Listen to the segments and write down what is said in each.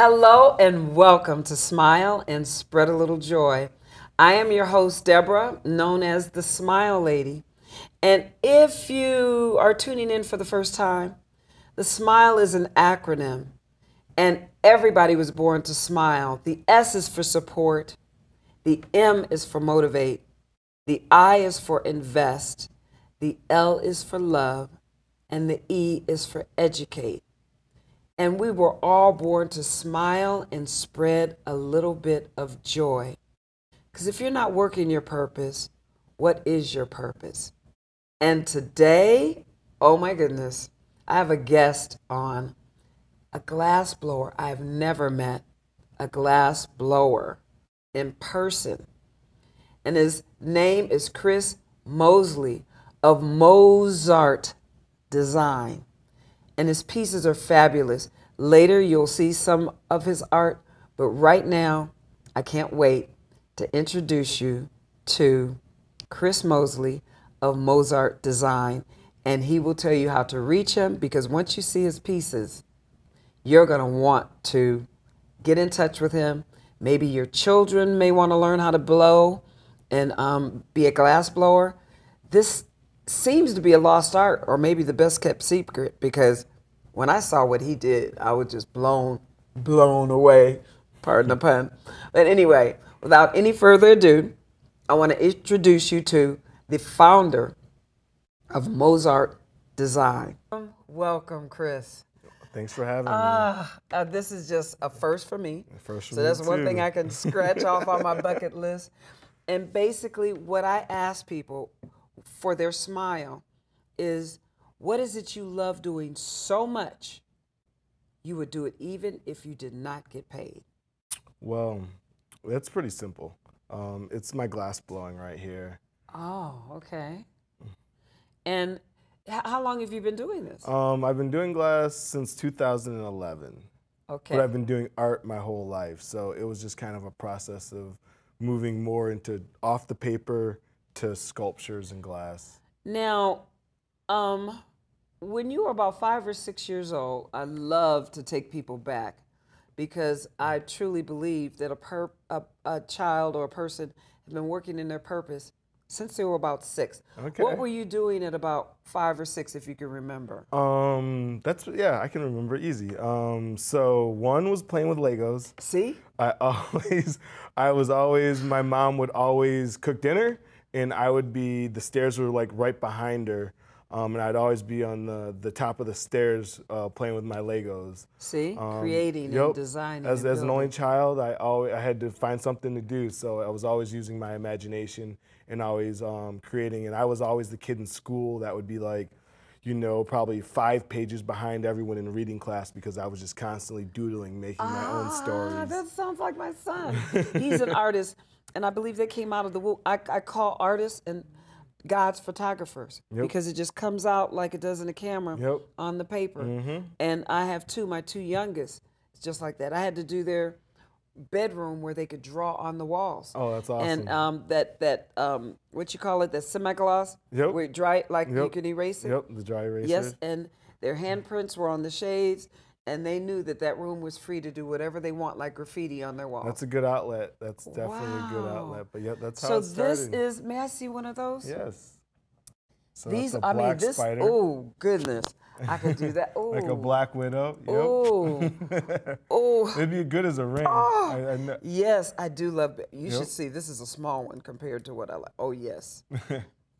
Hello and welcome to Smile and Spread a Little Joy. I am your host, Deborah, known as the Smile Lady. And if you are tuning in for the first time, the SMILE is an acronym, and everybody was born to smile. The S is for support, the M is for motivate, the I is for invest, the L is for love, and the E is for educate. And we were all born to smile and spread a little bit of joy. Because if you're not working your purpose, what is your purpose? And today, oh my goodness, I have a guest on, a glass blower. I've never met a glass blower in person. And his name is Chris Mosley of MozeArt Designz. And his pieces are fabulous. Later, you'll see some of his art, but right now, I can't wait to introduce you to Chris Mosley of MozeArt Designz, and he will tell you how to reach him, because once you see his pieces, you're going to want to get in touch with him. Maybe your children may want to learn how to blow and be a glass blower. This seems to be a lost art, or maybe the best kept secret, because when I saw what he did, I was just blown away, pardon the pun. But anyway, without any further ado, I want to introduce you to the founder of MozeArt Designz. Welcome, Chris. Thanks for having me. This is just a first for me. So that's one thing I can scratch off on my bucket list. And basically what I ask people for their smile is, what is it you love doing so much you would do it even if you did not get paid? Well, that's pretty simple. It's my glass blowing right here. Oh, okay. And how long have you been doing this? I've been doing glass since 2011. Okay. But I've been doing art my whole life, so it was just kind of a process of moving more into off the paper to sculptures and glass. Now, when you were about 5 or 6 years old, I love to take people back, because I truly believe that a child or a person has been working in their purpose since they were about 6. Okay. What were you doing at about 5 or 6, if you can remember? Yeah, I can remember easy. So one was playing with Legos. See? My mom would always cook dinner, and I would be, the stairs were like right behind her, and I'd always be on the top of the stairs playing with my Legos. See, creating and designing. As an only child, I had to find something to do, so I was always using my imagination and always creating. And I was always the kid in school that would be like, you know, probably 5 pages behind everyone in reading class, because I was just constantly doodling, making my own stories. That sounds like my son. He's an artist, and I believe they came out of the womb. I call artists and God's photographers, because it just comes out like it does in the camera on the paper. And I have my two youngest, it's just like that. I had to do their bedroom where they could draw on the walls. Oh, that's awesome. And what you call it, that semi-gloss? Where you dry, like you can erase it? The dry eraser. Yes, and their handprints were on the shades, and they knew that that room was free to do whatever they want, like graffiti on their wall. That's a good outlet. That's definitely a good outlet. But yeah, that's how it started. So this is, may I see one of those? Yes. So these, that's a black spider. Oh, goodness. I could do that. Ooh. Like a black widow. Yep. Oh. It'd be good as a ring. Oh. I know. Yes, I do love it. You should see. This is a small one compared to what I like. Oh, yes.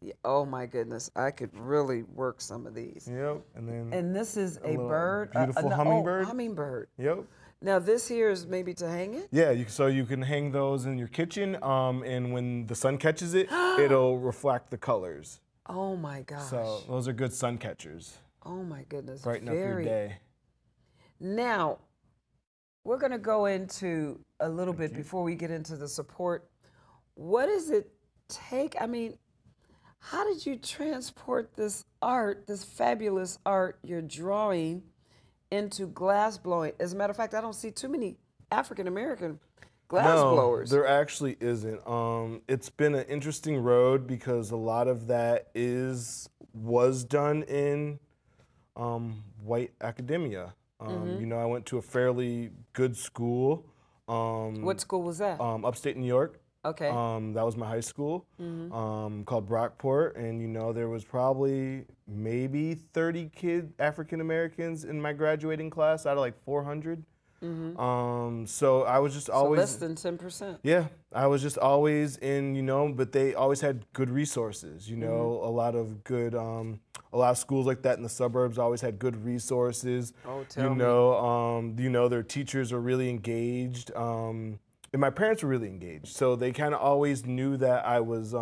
Yeah. Oh, my goodness. I could really work some of these. Yep. And then. And this is a bird. Beautiful hummingbird. Oh, hummingbird. Yep. Now, this here is maybe to hang it? Yeah, so you can hang those in your kitchen, and when the sun catches it, it'll reflect the colors. Oh, my gosh. So those are good sun catchers. Oh my goodness. Brighten up your day. Now, we're going to go into a little bit before we get into the support. What does it take? I mean, how did you transport this art, this fabulous art you're drawing, into glass blowing? As a matter of fact, I don't see too many African American glass blowers. No, there actually isn't. It's been an interesting road, because a lot of that was done in white academia. You know, I went to a fairly good school. What school was that? Upstate New York. Okay. That was my high school, called Brockport, and you know there was probably maybe 30 African Americans in my graduating class out of like 400. So I was just always less than 10%. Yeah, I was just always in, you know, but they always had good resources. You know, a lot of good, a lot of schools like that in the suburbs always had good resources. Oh, tell me. You know, their teachers are really engaged. And my parents were really engaged, so they kind of always knew that I was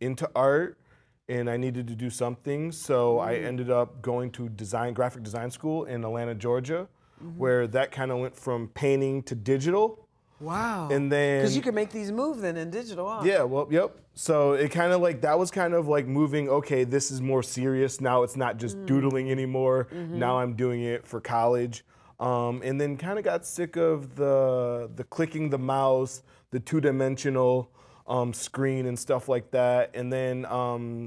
into art and I needed to do something. So I ended up going to graphic design school in Atlanta, Georgia, where that kind of went from painting to digital. Wow. And then because you can make these moves then in digital. Huh? Yeah. Well. Yep. So it kind of like that was kind of like moving. Okay, this is more serious now. It's not just doodling anymore. Now I'm doing it for college. And then kind of got sick of the clicking the mouse, the two-dimensional screen and stuff like that. And then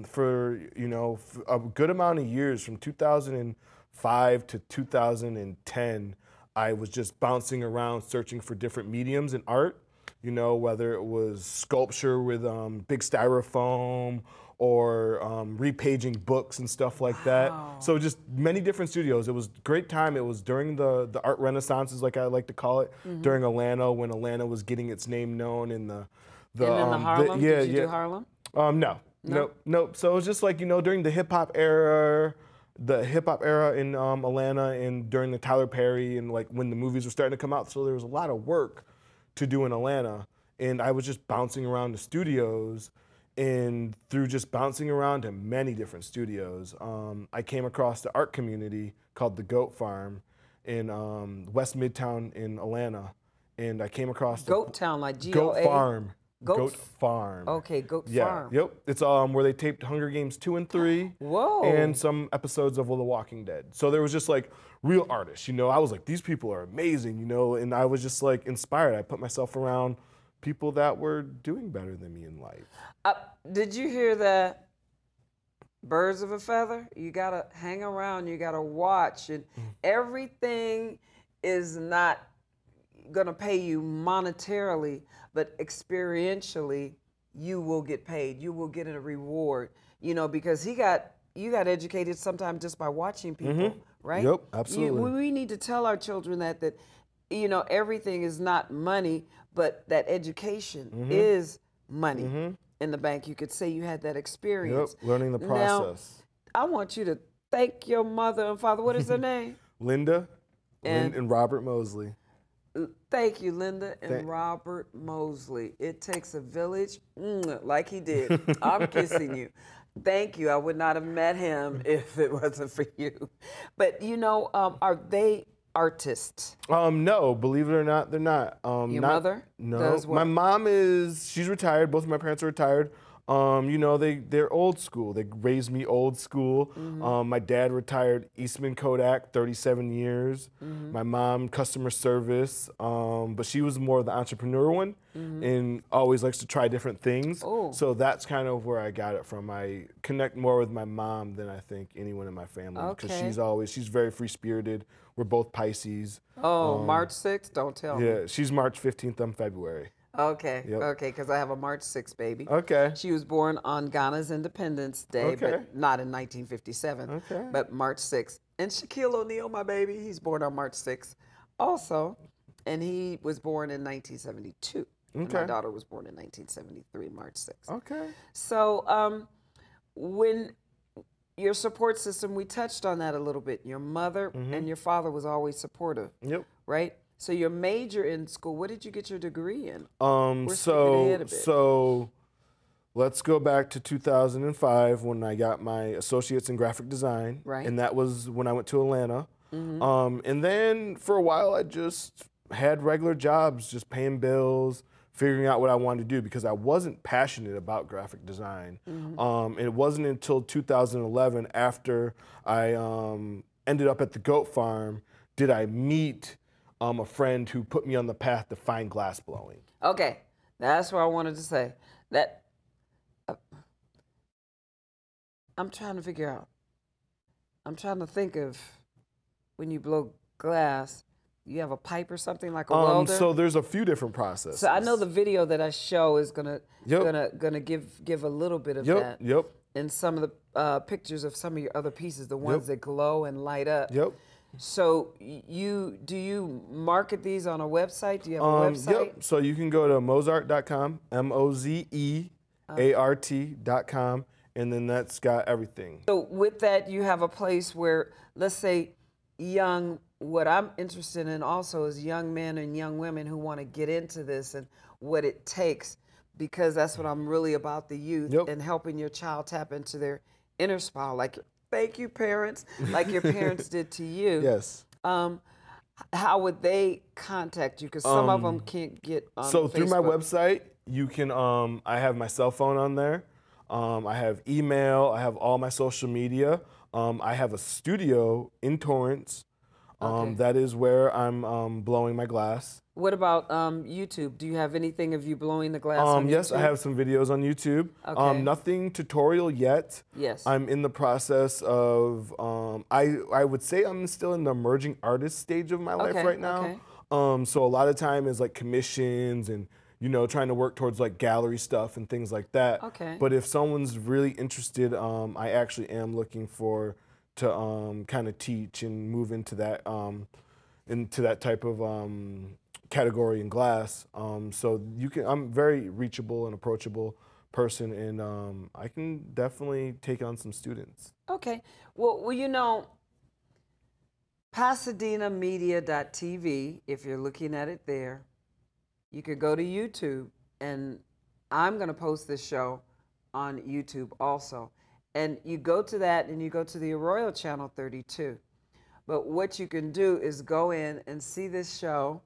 for, you know, a good amount of years, from 2005 to 2010, I was just bouncing around searching for different mediums in art, you know, whether it was sculpture with big styrofoam or repaging books and stuff like that. So just many different studios. It was a great time. It was during the art renaissances, like I like to call it, during Atlanta, when Atlanta was getting its name known in the and in the Harlem. Did you do Harlem? No. So it was just like, you know, during the hip hop era in Atlanta, and during the Tyler Perry, and like when the movies were starting to come out. So there was a lot of work to do in Atlanta, and I was just bouncing around the studios. And through just bouncing around to many different studios, I came across the art community called the Goat Farm in West Midtown in Atlanta. And I came across Goat Town, like G-O-A? Goat Farm. Goat Farm. Okay, Goat Farm. Yep. It's where they taped Hunger Games 2 and 3. Whoa. And some episodes of The Walking Dead. So there was just like real artists, you know. I was like, these people are amazing, you know, and I was just like inspired. I put myself around people that were doing better than me in life. Did you hear that? Birds of a feather. You gotta hang around. You gotta watch. And everything is not gonna pay you monetarily, but experientially, you will get paid. You will get a reward. You know, because you got educated sometimes just by watching people, right? Yep, absolutely. We need to tell our children that you know, everything is not money, but that education is money in the bank. You could say you had that experience. Yep, learning the process. Now, I want you to thank your mother and father. What is their name? Linda and Robert Mosley. Thank you, Linda and Robert Mosley. It takes a village, like he did. I'm kissing you. Thank you. I would not have met him if it wasn't for you. But, you know, are they artists? No, believe it or not, they're not. Your mother? No. Does what? My mom is, she's retired. Both of my parents are retired. You know, they're old school. They raised me old school. My dad retired Eastman Kodak, 37 years. My mom, customer service. But she was more of the entrepreneur one and always likes to try different things. Ooh. So that's kind of where I got it from. I connect more with my mom than I think anyone in my family, because she's very free-spirited. We're both Pisces. Oh, March 6th? Don't tell me. Yeah, she's March 15th, I'm February. Okay, okay, because I have a March 6th baby. Okay. She was born on Ghana's Independence Day, but not in 1957, but March 6th. And Shaquille O'Neal, my baby, he's born on March 6th also, and he was born in 1972. Okay. And my daughter was born in 1973, March 6th. Okay. So when your support system, we touched on that a little bit. Your mother and your father was always supportive, right? So your major in school, what did you get your degree in? So let's go back to 2005 when I got my associates in graphic design. Right. And that was when I went to Atlanta. And then for a while, I just had regular jobs, just paying bills, figuring out what I wanted to do, because I wasn't passionate about graphic design. And it wasn't until 2011, after I ended up at the Goat Farm, did I meet a friend who put me on the path to fine glass blowing. Okay, that's what I wanted to say. That I'm trying to figure out. I'm trying to think of when you blow glass, you have a pipe or something like a welder? So there's a few different processes. So I know the video that I show is gonna give a little bit of that. Yep. And some of the pictures of some of your other pieces, the ones that glow and light up. Yep. So you do you market these on a website? Do you have a website? Yep. So you can go to MozeArt.com, MozeArt.com, and then that's got everything. So with that, you have a place where, let's say, young. What I'm interested in also is young men and young women who want to get into this and what it takes, because that's what I'm really about, the youth and helping your child tap into their inner child. Like, thank you, parents, like your parents did to you. Yes. How would they contact you? Because some of them can't get on Facebook. Through my website, you can, I have my cell phone on there. I have email. I have all my social media. I have a studio in Torrance. That is where I'm blowing my glass. What about YouTube? Do you have anything of you blowing the glass on YouTube? Yes, I have some videos on YouTube. Okay. Nothing tutorial yet. Yes. I'm in the process of, I would say I'm still in the emerging artist stage of my life right now. Okay. So a lot of time is like commissions and, you know, trying to work towards like gallery stuff and things like that. Okay. But if someone's really interested, I actually am looking for to kind of teach and move into that type of category in glass. So you can, I'm very reachable and approachable person, and I can definitely take on some students. Okay, well you know, PasadenaMedia.tv, if you're looking at it there, you could go to YouTube, and I'm gonna post this show on YouTube also. And you go to that and you go to the Arroyo Channel 32. But what you can do is go in and see this show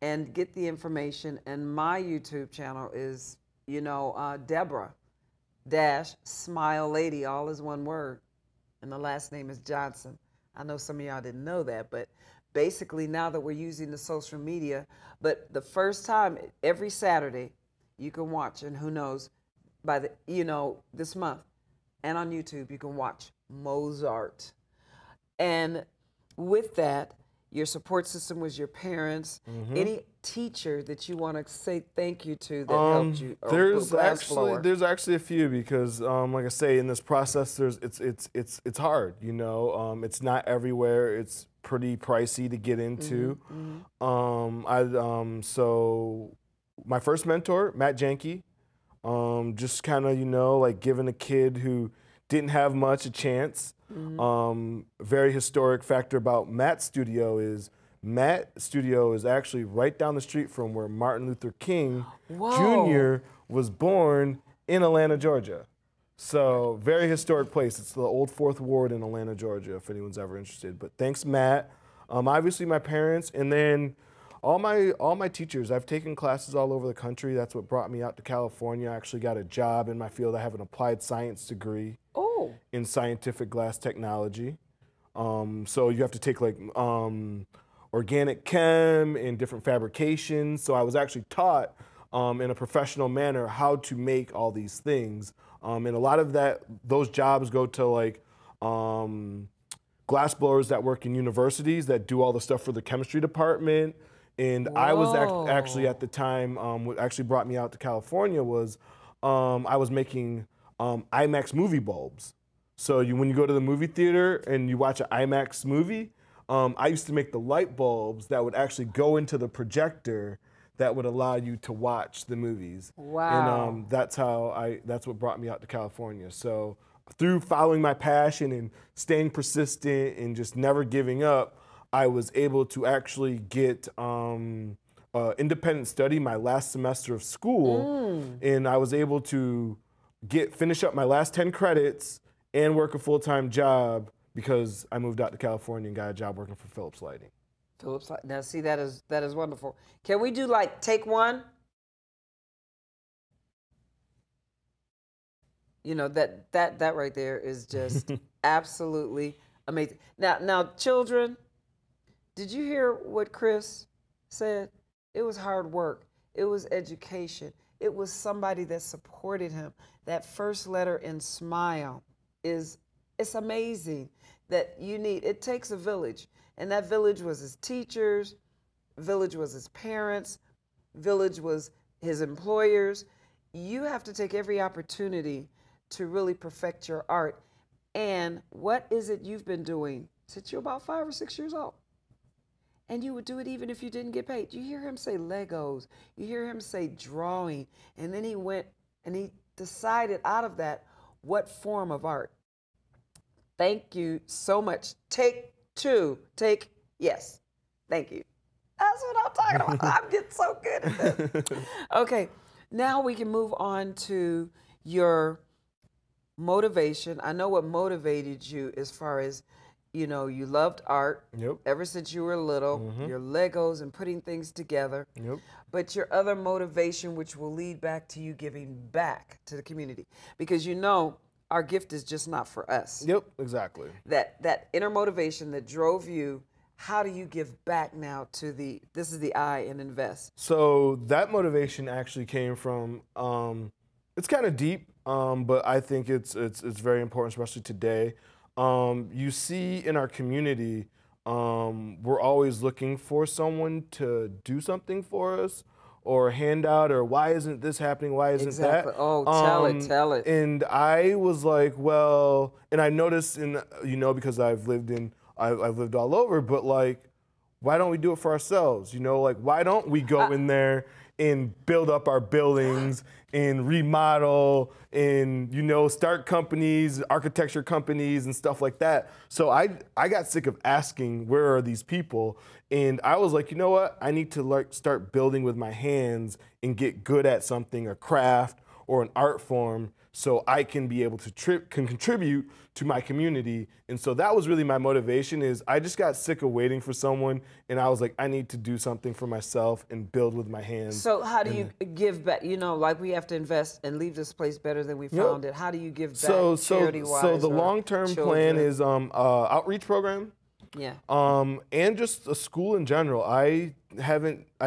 and get the information. And my YouTube channel is, you know, Debra-SMILELaDy, all is one word. And the last name is Johnson. I know some of y'all didn't know that, but basically now that we're using the social media, but the first time every Saturday you can watch, and who knows, by the, you know, this month. And on YouTube, you can watch Mozeart. And with that, your support system was your parents. Mm-hmm. Any teacher that you want to say thank you to that helped you? There's actually a few, because, like I say, in this process, it's hard. You know, it's not everywhere. It's pretty pricey to get into. Mm-hmm. Mm-hmm. So my first mentor, Matt Janke. Just kind of, you know, like giving a kid who didn't have much a chance. Mm-hmm. Very historic factor about Matt's studio is Matt's studio is actually right down the street from where Martin Luther King Jr. was born in Atlanta, Georgia. So very historic place. It's the old 4th Ward in Atlanta, Georgia, if anyone's ever interested. But thanks, Matt. Obviously my parents, and then all my teachers. I've taken classes all over the country. That's what brought me out to California. I actually got a job in my field. I have an applied science degree in scientific glass technology. So you have to take like organic chem and different fabrications. So I was actually taught in a professional manner how to make all these things. And a lot of that, those jobs go to like glassblowers that work in universities that do all the stuff for the chemistry department. And I was actually at the time, what actually brought me out to California was I was making IMAX movie bulbs. So when you go to the movie theater and you watch an IMAX movie, I used to make the light bulbs that would actually go into the projector that would allow you to watch the movies. Wow. And that's what brought me out to California. So through following my passion and staying persistent and just never giving up, I was able to actually get independent study my last semester of school, and I was able to finish up my last 10 credits and work a full-time job, because I moved out to California and got a job working for Phillips Lighting. Phillips Lighting. Now, see, that is wonderful. Can we do, like, take one? You know, that right there is just absolutely amazing. Now, children... Did you hear what Chris said? It was hard work. It was education. It was somebody that supported him. That first letter in SMILE is, it's amazing that you need, it takes a village. And that village was his teachers, village was his parents, village was his employers. You have to take every opportunity to really perfect your art. And what is it you've been doing since you're about 5 or 6 years old? And you would do it even if you didn't get paid. You hear him say Legos, you hear him say drawing, and then he went and he decided out of that what form of art. Thank you so much. Take two. Take, yes. Thank you. That's what I'm talking about. I'm getting so good at this. Okay, now we can move on to your motivation. I know what motivated you as far as, you know, you loved art ever since you were little, your Legos and putting things together. But your other motivation, which will lead back to you giving back to the community, because you know our gift is just not for us. Exactly. That inner motivation that drove you, how do you give back now to the, this is the I and invest? So that motivation actually came from, it's kind of deep, but I think it's very important, especially today. You see in our community, we're always looking for someone to do something for us or a handout or why isn't this happening? Why isn't that? Oh, tell it. And I was like, well, and I noticed in, you know, because I've lived all over, but like, why don't we do it for ourselves? You know, like, why don't we go in there and build up our buildings and remodel and, you know, start companies, architecture companies and stuff like that. So I got sick of asking, where are these people? And I was like, you know what? I need to like start building with my hands and get good at something, a craft or an art form, so I can be able to contribute to my community. And so that was really my motivation, is I just got sick of waiting for someone, and I was like, I need to do something for myself and build with my hands. So how do you give back? You know, like, we have to invest and leave this place better than we found it. How do you give back charity-wise? So the long-term plan is outreach program. And just a school in general. I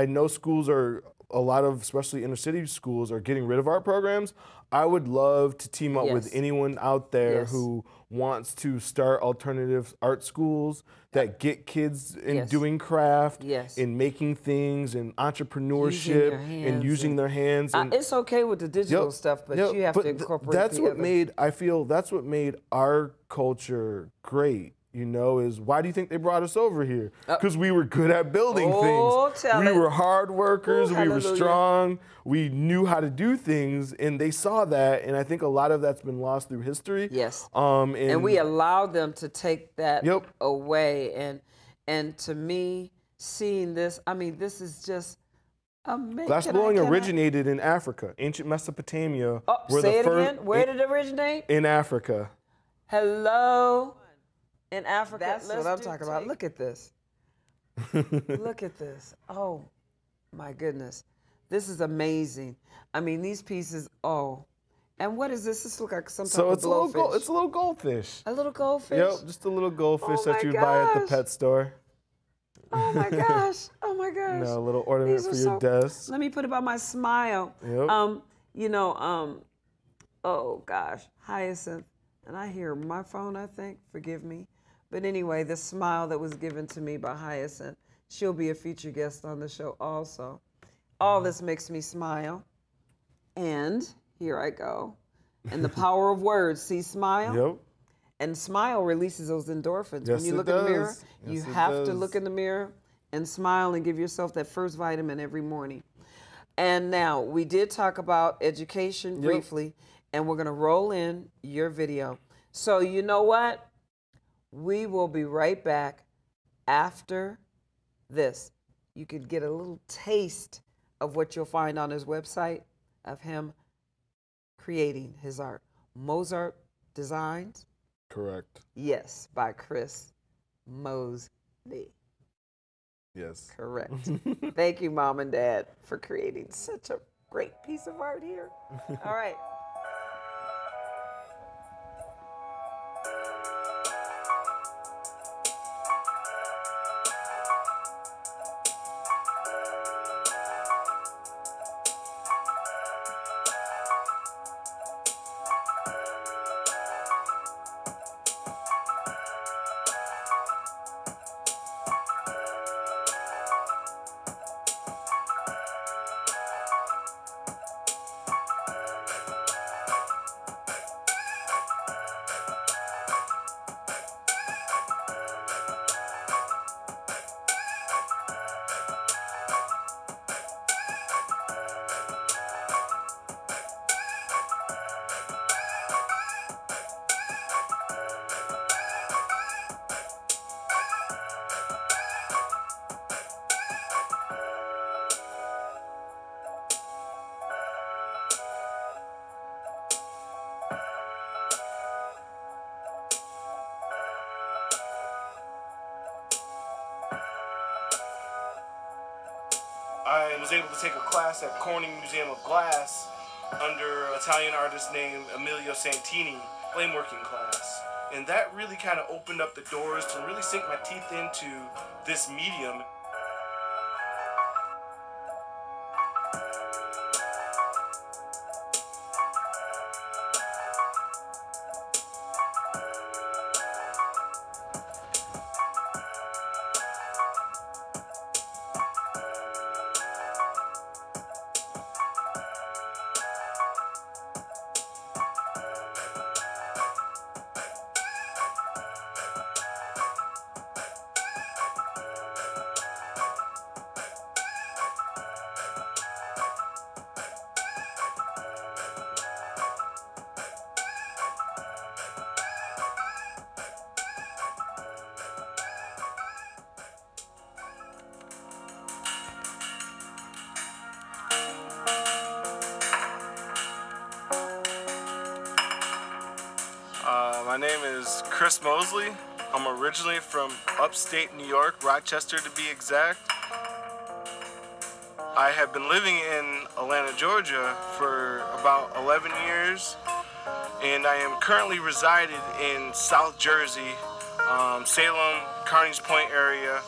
know schools are, a lot of, especially inner city schools, are getting rid of art programs. I would love to team up with anyone out there who wants to start alternative art schools that get kids in doing craft, in making things, and entrepreneurship, and using their hands. And it's okay with the digital stuff, but you have to incorporate that's what made, I feel, that's what made our culture great. You know, is why do you think they brought us over here? Because we were good at building things. We were hard workers. We were strong. We knew how to do things, and they saw that. And I think a lot of that's been lost through history. And we allowed them to take that away. And to me, seeing this, I mean, this is just amazing. Glassblowing originated in Africa, ancient Mesopotamia. Say it again. Where did it originate? In Africa. Hello. In Africa, that's what I'm talking about. Look at this. Look at this. Oh, my goodness. This is amazing. I mean, these pieces, And what is this? This looks like some type of blowfish. It's a little goldfish. A little goldfish? Yep, just a little goldfish that you buy at the pet store. Oh, my gosh. Oh, my gosh. A little ornament for your desk. Let me put about my smile. You know, oh, gosh, hyacinth. And I hear my phone, I think. Forgive me. But anyway, the smile that was given to me by Hyacinth, she'll be a feature guest on the show also. All this makes me smile. And here I go. And the power of words. See, smile? And smile releases those endorphins. Yes, when you look in the mirror, you have to look in the mirror and smile and give yourself that first vitamin every morning. And now, we did talk about education briefly, and we're going to roll in your video. So you know what? We will be right back after this. You could get a little taste of what you'll find on his website of him creating his art. MozeArt Designz? Correct. Yes, by Chris Mosley. Yes. Correct. Thank you, Mom and Dad, for creating such a great piece of art here. All right. I was able to take a class at Corning Museum of Glass under an Italian artist named Emilio Santini, flameworking class. And that really kind of opened up the doors to really sink my teeth into this medium. My name is Chris Mosley. I'm originally from upstate New York, Rochester to be exact. I have been living in Atlanta, Georgia for about 11 years, and I am currently resided in South Jersey, Salem, Carnegie Point area,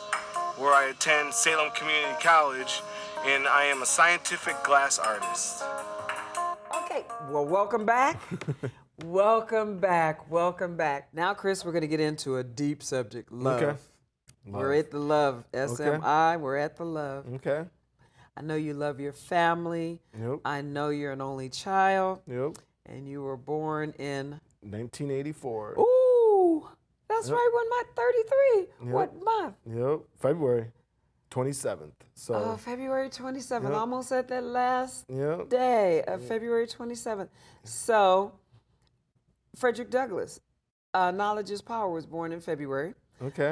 where I attend Salem Community College, and I am a scientific glass artist. Okay, well, welcome back. Welcome back, welcome back. Now, Chris, we're going to get into a deep subject, love. Okay. We're at the love, SMI, okay. We're at the love. Okay. I know you love your family. Yep. I know you're an only child. Yep. And you were born in? 1984. Ooh, that's yep. right when my 33. Yep. What month? Yep, February 27th. So. Oh, February 27th, yep. Almost at that last yep. day of yep. February 27th. So. Frederick Douglass, Knowledge is Power, was born in February. Okay.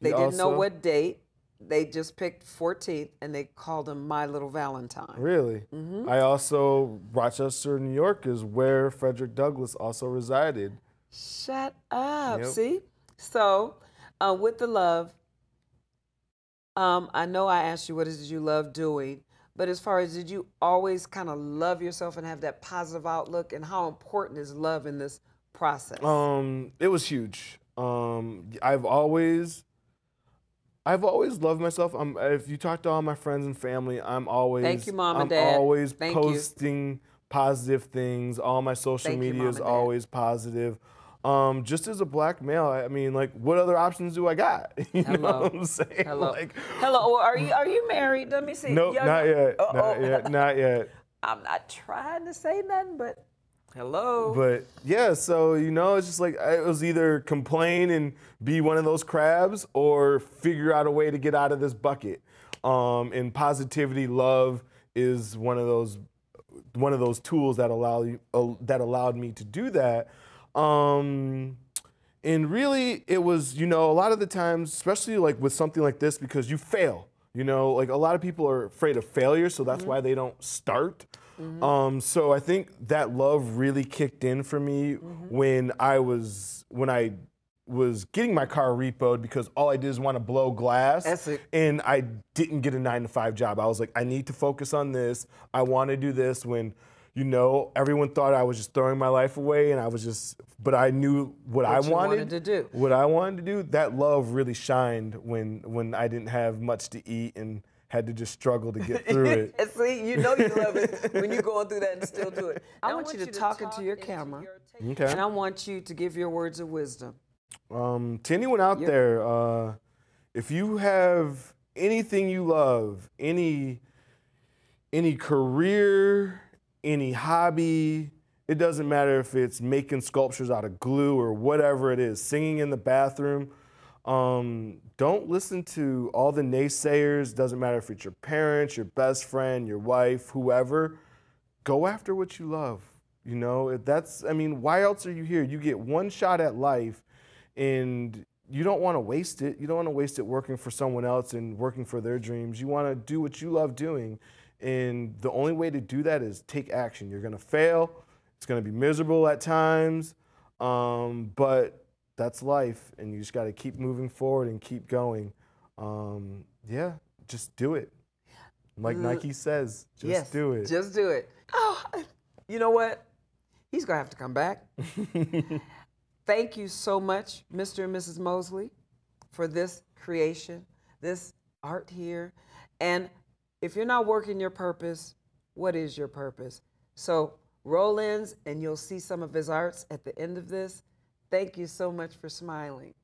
They didn't know what date. They just picked 14th, and they called him My Little Valentine. Really? Mm-hmm. I also, Rochester, New York is where Frederick Douglass also resided. Shut up. Yep. See? So, with the love, I know I asked you what it is you love doing, but as far as did you always kind of love yourself and have that positive outlook, and how important is love in this process? It was huge. I've always loved myself. If you talk to all my friends and family, I'm always thank you, Mom and Dad. I'm always thank posting you. Positive things. All my social thank media you, Mom is and always Dad. Positive. Just as a black male, I mean, like, what other options do I got? You hello. Know what I'm saying? Hello. Like, hello. Are you married? Let me see. Nope, not yet. Uh-oh. Not yet. Not yet. I'm not trying to say nothing, but hello. But yeah, so you know, it's just like it was either complain and be one of those crabs, or figure out a way to get out of this bucket. And positivity, love is one of those tools that allowed me to do that. And really it was, you know, a lot of the times, especially like with something like this, because you fail, you know, like a lot of people are afraid of failure. So that's mm-hmm. why they don't start. Mm-hmm. So I think that love really kicked in for me mm-hmm. when I was getting my car repoed, because all I did is want to blow glass. That's it. And I didn't get a 9-to-5 job. I was like, I need to focus on this. I want to do this when, you know, everyone thought I was just throwing my life away, and I was just, but I knew what I wanted to do. What I wanted to do, that love really shined when I didn't have much to eat and had to just struggle to get through it. See, you know you love it when you're going through that and still do it. I want you to talk into your camera, okay. And I want you to give your words of wisdom. To anyone out there, if you have anything you love, any career, any hobby, it doesn't matter if it's making sculptures out of glue or whatever it is, singing in the bathroom. Don't listen to all the naysayers. Doesn't matter if it's your parents, your best friend, your wife, whoever. Go after what you love. You know, if that's, I mean, why else are you here? You get one shot at life, and you don't want to waste it. You don't want to waste it working for someone else and working for their dreams. You want to do what you love doing. And the only way to do that is take action. You're gonna fail. It's gonna be miserable at times, but that's life, and you just gotta keep moving forward and keep going. Yeah, just do it. Like Nike says, just do it. Just do it. Oh, you know what? He's going to have to come back. Thank you so much, Mr. and Mrs. Mosley, for this creation, this art here. And if you're not working your purpose, what is your purpose? So roll ins and you'll see some of his arts at the end of this. Thank you so much for smiling.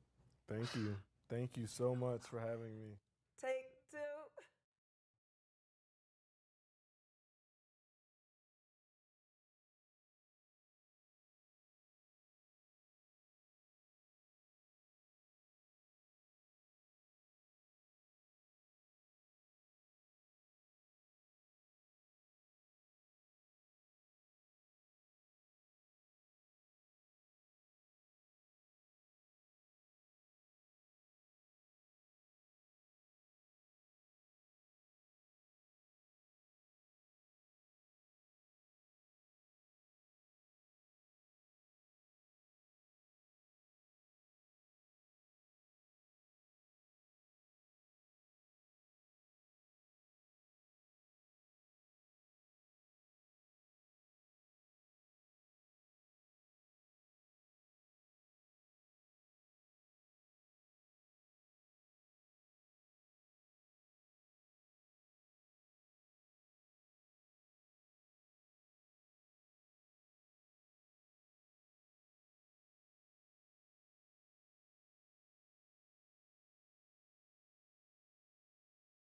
Thank you. Thank you so much for having me.